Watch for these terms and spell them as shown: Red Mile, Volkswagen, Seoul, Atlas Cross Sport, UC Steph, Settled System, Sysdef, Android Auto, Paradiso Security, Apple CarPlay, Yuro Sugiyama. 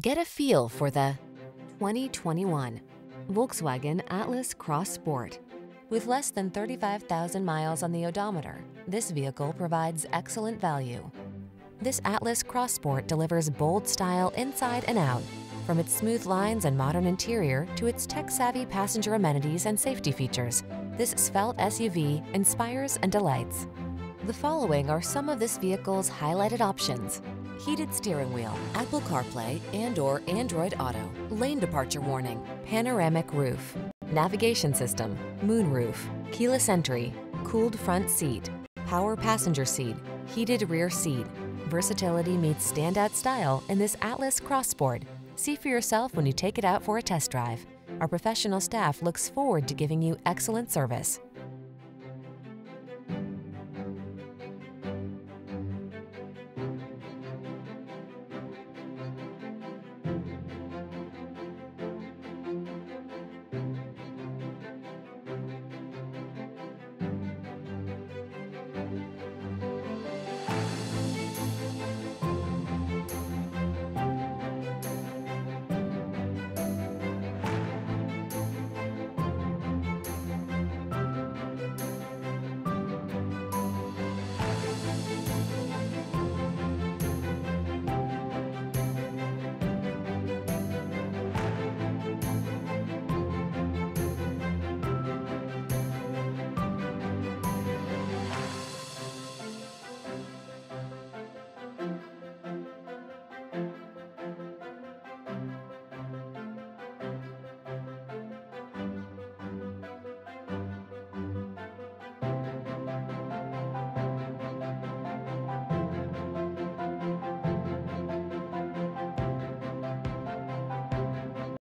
Get a feel for the 2021 Volkswagen Atlas Cross Sport. With less than 35,000 miles on the odometer, this vehicle provides excellent value. This Atlas Cross Sport delivers bold style inside and out, from its smooth lines and modern interior to its tech-savvy passenger amenities and safety features. This svelte SUV inspires and delights. The following are some of this vehicle's highlighted options: heated steering wheel, Apple CarPlay and/or Android Auto, lane departure warning, panoramic roof, navigation system, moonroof, keyless entry, cooled front seat, power passenger seat, heated rear seat. Versatility meets standout style in this Atlas Cross Sport. See for yourself when you take it out for a test drive. Our professional staff looks forward to giving you excellent service.